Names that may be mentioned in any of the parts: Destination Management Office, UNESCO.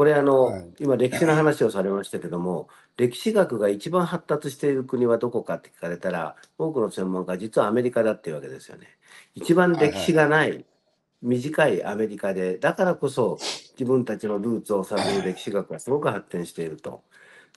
これはい、今歴史の話をされましたけども、歴史学が一番発達している国はどこかって聞かれたら、多くの専門家は実はアメリカだっていうわけですよね。一番歴史がない、短いアメリカで、だからこそ自分たちのルーツを探る歴史学がすごく発展していると。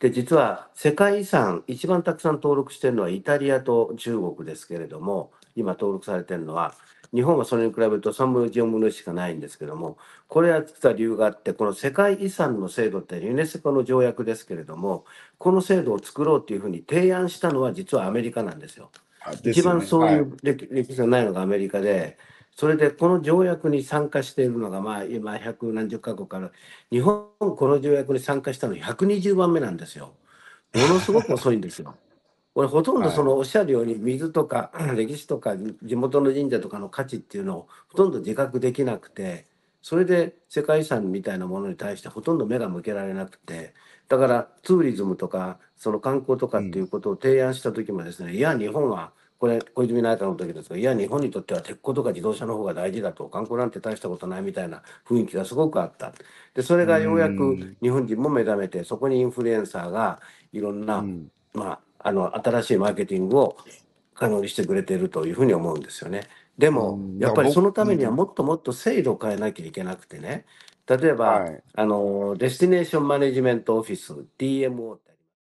で、実は世界遺産一番たくさん登録しているのはイタリアと中国ですけれども、今登録されているのは、日本はそれに比べると3分の1、4分の1しかないんですけども、これは実は理由があって、この世界遺産の制度ってユネスコの条約ですけれども、この制度を作ろうというふうに提案したのは実はアメリカなんですよ。一番そういう歴史がないのがアメリカで、それでこの条約に参加しているのが、今百何十カ国から、日本この条約に参加したの120番目なんですよ。ものすごく遅いんですよ。俺ほとんどそのおっしゃるように水とか歴史とか地元の神社とかの価値っていうのをほとんど自覚できなくて、それで世界遺産みたいなものに対してほとんど目が向けられなくて、だからツーリズムとかその観光とかっていうことを提案した時もですね、いや日本はこれ小泉内閣の時ですが、いや日本にとっては鉄鋼とか自動車の方が大事だと、観光なんて大したことないみたいな雰囲気がすごくあった。でそれがようやく日本人も目覚めて、そこにインフルエンサーがいろんな新しいマーケティングを可能にしてくれているというふうに思うんですよね。でもやっぱりそのためにはもっともっと制度を変えなきゃいけなくてね、例えばデスティネーションマネジメントオフィス DMO